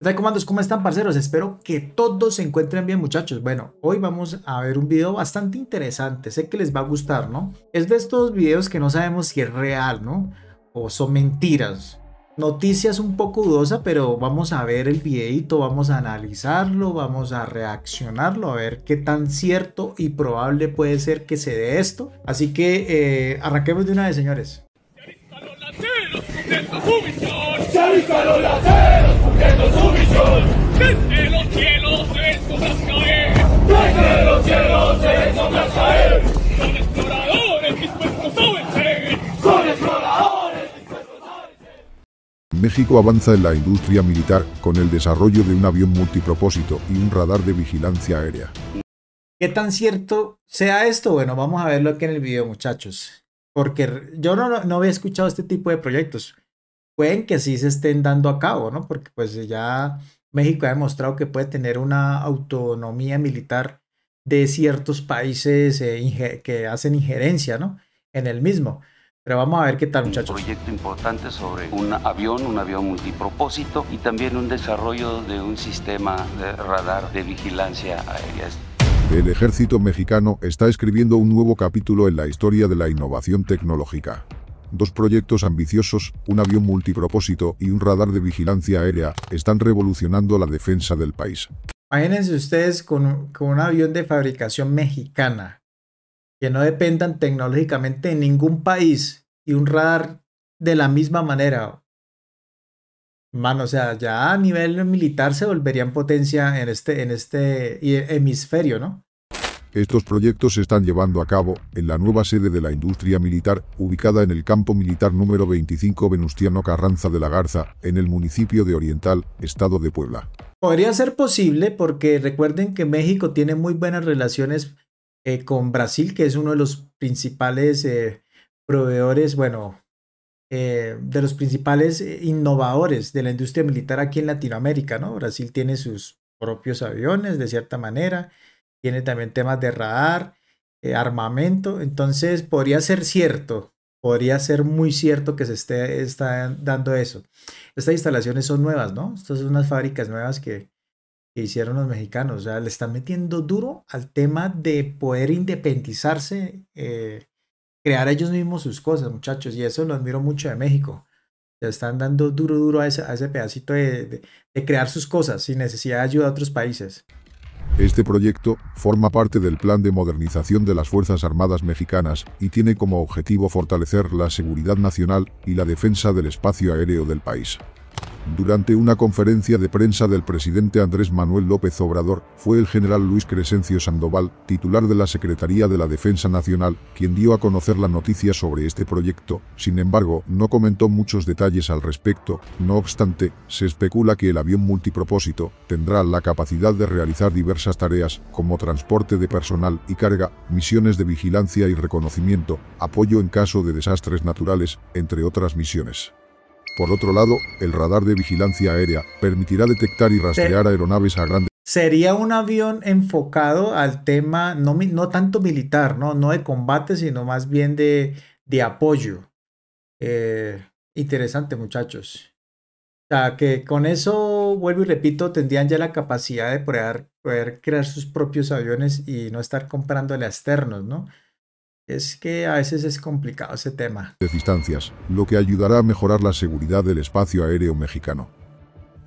¿Qué tal, comandos? ¿Cómo están, parceros? Espero que todos se encuentren bien, muchachos. Bueno, hoy vamos a ver un video bastante interesante. Sé que les va a gustar, ¿no? Es de estos videos que no sabemos si es real, ¿no? O son mentiras. Noticias un poco dudosa, pero vamos a ver el videito, vamos a analizarlo, vamos a reaccionarlo, a ver qué tan cierto y probable puede ser que se dé esto. Así que arranquemos de una vez, señores. Desde los cielos escombras caer, desde los cielos escombras caer. Son exploradores dispuestos a vencer, son exploradores dispuestos a vencer. México avanza en la industria militar con el desarrollo de un avión multipropósito y un radar de vigilancia aérea. ¿Qué tan cierto sea esto? Bueno, vamos a verlo aquí en el video, muchachos, porque yo no había escuchado este tipo de proyectos. Pueden que sí se estén dando a cabo, ¿no? Porque pues ya México ha demostrado que puede tener una autonomía militar de ciertos países que hacen injerencia, ¿no?, en el mismo. Pero vamos a ver qué tal, muchachos. Un proyecto importante sobre un avión multipropósito y también un desarrollo de un sistema de radar de vigilancia aérea. El ejército mexicano está escribiendo un nuevo capítulo en la historia de la innovación tecnológica. Dos proyectos ambiciosos, un avión multipropósito y un radar de vigilancia aérea, están revolucionando la defensa del país. Imagínense ustedes con un avión de fabricación mexicana, que no dependan tecnológicamente de ningún país, y un radar de la misma manera. Mano, o sea, ya a nivel militar se volverían potencia en este hemisferio, ¿no? Estos proyectos se están llevando a cabo en la nueva sede de la industria militar, ubicada en el campo militar número 25 Venustiano Carranza de la Garza, en el municipio de Oriental, estado de Puebla. Podría ser posible porque recuerden que México tiene muy buenas relaciones con Brasil, que es uno de los principales proveedores, bueno, de los principales innovadores de la industria militar aquí en Latinoamérica, ¿no? Brasil tiene sus propios aviones, de cierta manera. Tiene también temas de radar, armamento. Entonces podría ser cierto, podría ser muy cierto que se está dando eso. Estas instalaciones son nuevas, ¿no? Estas son unas fábricas nuevas que hicieron los mexicanos. O sea, le están metiendo duro al tema de poder independizarse, crear ellos mismos sus cosas, muchachos. Y eso lo admiro mucho de México. Le están dando duro a ese pedacito de crear sus cosas sin necesidad de ayuda a otros países. Este proyecto forma parte del plan de modernización de las Fuerzas Armadas Mexicanas y tiene como objetivo fortalecer la seguridad nacional y la defensa del espacio aéreo del país. Durante una conferencia de prensa del presidente Andrés Manuel López Obrador, fue el general Luis Crescencio Sandoval, titular de la Secretaría de la Defensa Nacional, quien dio a conocer la noticia sobre este proyecto. Sin embargo, no comentó muchos detalles al respecto. No obstante, se especula que el avión multipropósito tendrá la capacidad de realizar diversas tareas, como transporte de personal y carga, misiones de vigilancia y reconocimiento, apoyo en caso de desastres naturales, entre otras misiones. Por otro lado, el radar de vigilancia aérea permitirá detectar y rastrear aeronaves a grandes... Sería un avión enfocado al tema, no tanto militar, no de combate, sino más bien de apoyo. Interesante, muchachos. O sea, que con eso, vuelvo y repito, tendrían ya la capacidad de poder crear sus propios aviones y no estar comprándole a externos, ¿no? Es que a veces es complicado ese tema. ...de distancias, lo que ayudará a mejorar la seguridad del espacio aéreo mexicano.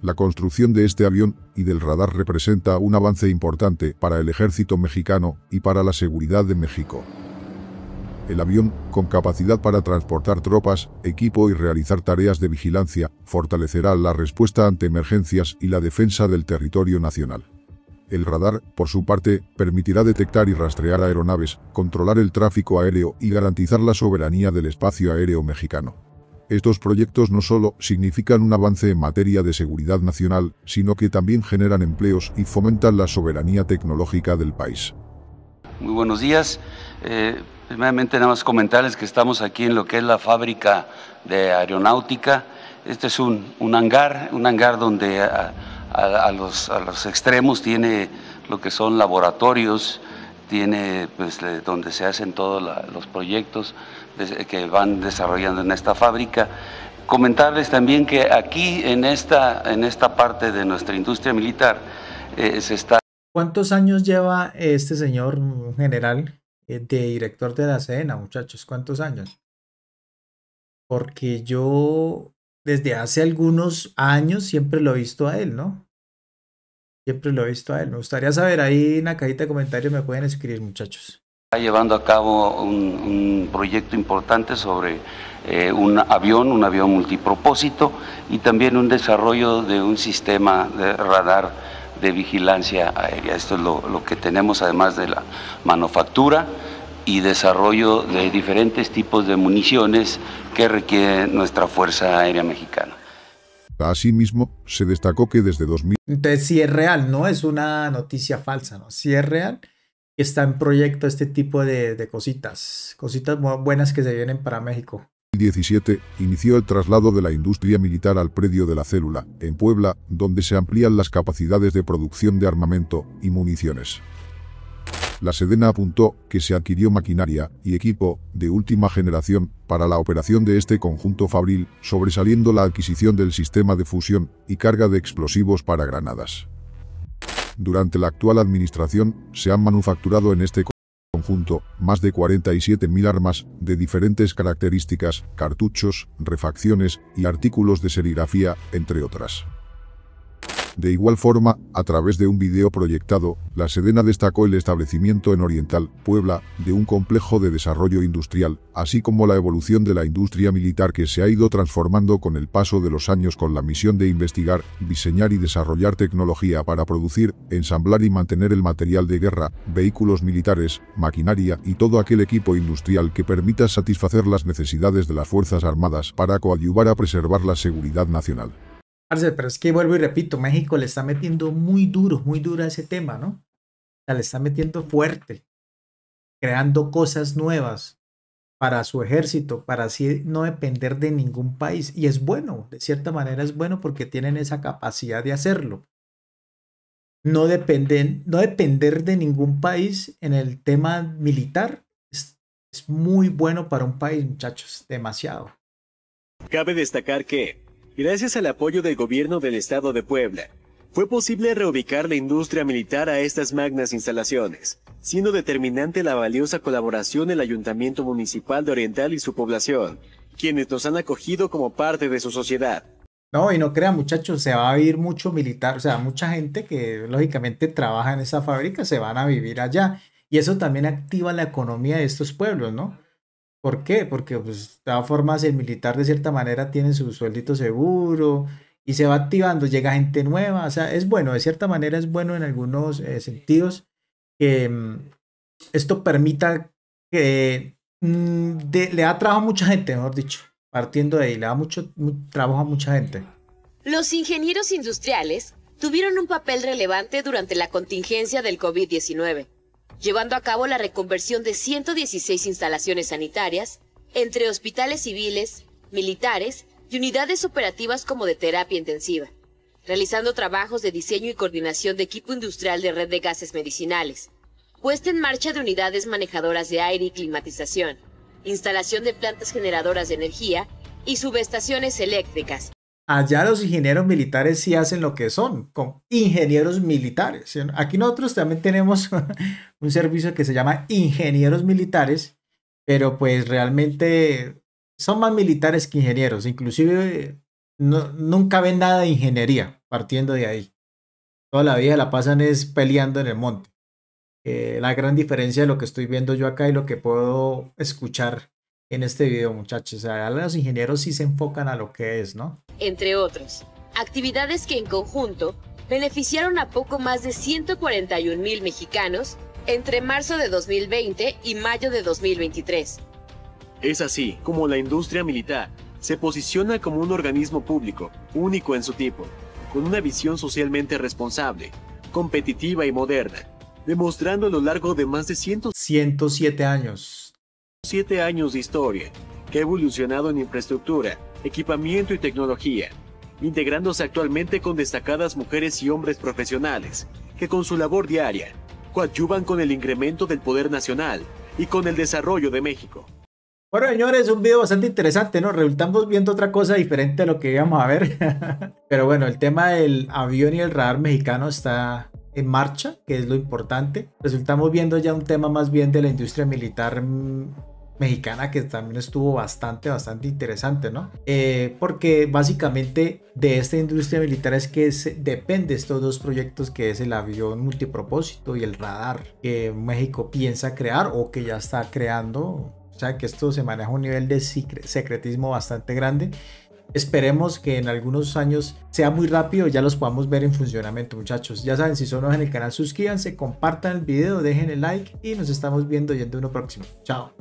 La construcción de este avión y del radar representa un avance importante para el ejército mexicano y para la seguridad de México. El avión, con capacidad para transportar tropas, equipo y realizar tareas de vigilancia, fortalecerá la respuesta ante emergencias y la defensa del territorio nacional. El radar, por su parte, permitirá detectar y rastrear aeronaves, controlar el tráfico aéreo y garantizar la soberanía del espacio aéreo mexicano. Estos proyectos no solo significan un avance en materia de seguridad nacional, sino que también generan empleos y fomentan la soberanía tecnológica del país. Muy buenos días. Primeramente, nada más comentarles que estamos aquí en lo que es la fábrica de aeronáutica. Este es un hangar donde... A los extremos tiene lo que son laboratorios, tiene pues, donde se hacen todos los proyectos que van desarrollando en esta fábrica. Comentarles también que aquí, en esta parte de nuestra industria militar, se está... ¿Cuántos años lleva este señor general de director de la Sedena, muchachos? ¿Cuántos años? Porque yo desde hace algunos años siempre lo he visto a él, ¿no? Siempre lo he visto a él. Me gustaría saber, ahí en la cajita de comentarios me pueden escribir, muchachos. Está llevando a cabo un proyecto importante sobre un avión multipropósito y también un desarrollo de un sistema de radar de vigilancia aérea. Esto es lo que tenemos, además de la manufactura y desarrollo de diferentes tipos de municiones que requiere nuestra Fuerza Aérea Mexicana. Asimismo, se destacó que desde 2000... Entonces, sí es real, no es una noticia falsa, ¿no? Sí es real, está en proyecto este tipo de cositas buenas que se vienen para México. En 2017 inició el traslado de la industria militar al predio de la célula, en Puebla, donde se amplían las capacidades de producción de armamento y municiones. La Sedena apuntó que se adquirió maquinaria y equipo de última generación para la operación de este conjunto fabril, sobresaliendo la adquisición del sistema de fusión y carga de explosivos para granadas. Durante la actual administración se han manufacturado en este conjunto más de 47.000 armas de diferentes características, cartuchos, refacciones y artículos de serigrafía, entre otras. De igual forma, a través de un video proyectado, la Sedena destacó el establecimiento en Oriental, Puebla, de un complejo de desarrollo industrial, así como la evolución de la industria militar que se ha ido transformando con el paso de los años, con la misión de investigar, diseñar y desarrollar tecnología para producir, ensamblar y mantener el material de guerra, vehículos militares, maquinaria y todo aquel equipo industrial que permita satisfacer las necesidades de las Fuerzas Armadas para coadyuvar a preservar la seguridad nacional. Pero es que vuelvo y repito, México le está metiendo muy duro a ese tema, ¿no? O sea, le está metiendo fuerte, creando cosas nuevas para su ejército, para así no depender de ningún país. Y es bueno, de cierta manera es bueno porque tienen esa capacidad de hacerlo. No depender de ningún país en el tema militar es muy bueno para un país, muchachos, demasiado. Cabe destacar que gracias al apoyo del gobierno del estado de Puebla, fue posible reubicar la industria militar a estas magnas instalaciones, siendo determinante la valiosa colaboración del Ayuntamiento Municipal de Oriental y su población, quienes nos han acogido como parte de su sociedad. No, y no crean, muchachos, se va a vivir mucho militar, o sea, mucha gente que lógicamente trabaja en esa fábrica se van a vivir allá, y eso también activa la economía de estos pueblos, ¿no? ¿Por qué? Porque pues, de todas formas el militar de cierta manera tiene su sueldito seguro y se va activando, llega gente nueva, o sea, es bueno, de cierta manera es bueno en algunos sentidos que esto permita que le da trabajo a mucha gente, mejor dicho, partiendo de ahí, le da mucho trabajo a mucha gente. Los ingenieros industriales tuvieron un papel relevante durante la contingencia del COVID-19. Llevando a cabo la reconversión de 116 instalaciones sanitarias, entre hospitales civiles, militares y unidades operativas como de terapia intensiva, realizando trabajos de diseño y coordinación de equipo industrial de red de gases medicinales, puesta en marcha de unidades manejadoras de aire y climatización, instalación de plantas generadoras de energía y subestaciones eléctricas. Allá los ingenieros militares sí hacen lo que son, con ingenieros militares. Aquí nosotros también tenemos un servicio que se llama ingenieros militares, pero pues realmente son más militares que ingenieros. Inclusive nunca ven nada de ingeniería, partiendo de ahí. Toda la vida la pasan es peleando en el monte. La gran diferencia de lo que estoy viendo yo acá y lo que puedo escuchar en este video, muchachos, o sea, los ingenieros sí se enfocan a lo que es, ¿no? Entre otros, actividades que en conjunto beneficiaron a poco más de 141.000 mexicanos entre marzo de 2020 y mayo de 2023. Es así como la industria militar se posiciona como un organismo público, único en su tipo, con una visión socialmente responsable, competitiva y moderna, demostrando a lo largo de más de 107 años. 7 años de historia, que ha evolucionado en infraestructura, equipamiento y tecnología, integrándose actualmente con destacadas mujeres y hombres profesionales, que con su labor diaria, coadyuvan con el incremento del poder nacional y con el desarrollo de México. Bueno, señores, un video bastante interesante, ¿no? Resultamos viendo otra cosa diferente a lo que íbamos a ver. Pero bueno, el tema del avión y el radar mexicano está en marcha, que es lo importante. Resultamos viendo ya un tema más bien de la industria militar mexicana, que también estuvo bastante interesante, ¿no? Porque básicamente de esta industria militar es que depende estos dos proyectos, que es el avión multipropósito y el radar, que México piensa crear o que ya está creando. O sea que esto se maneja a un nivel de secretismo bastante grande. Esperemos que en algunos años sea muy rápido y ya los podamos ver en funcionamiento, muchachos. Ya saben, si son nuevos en el canal, suscríbanse, compartan el video, dejen el like y nos estamos viendo en uno próximo. Chao.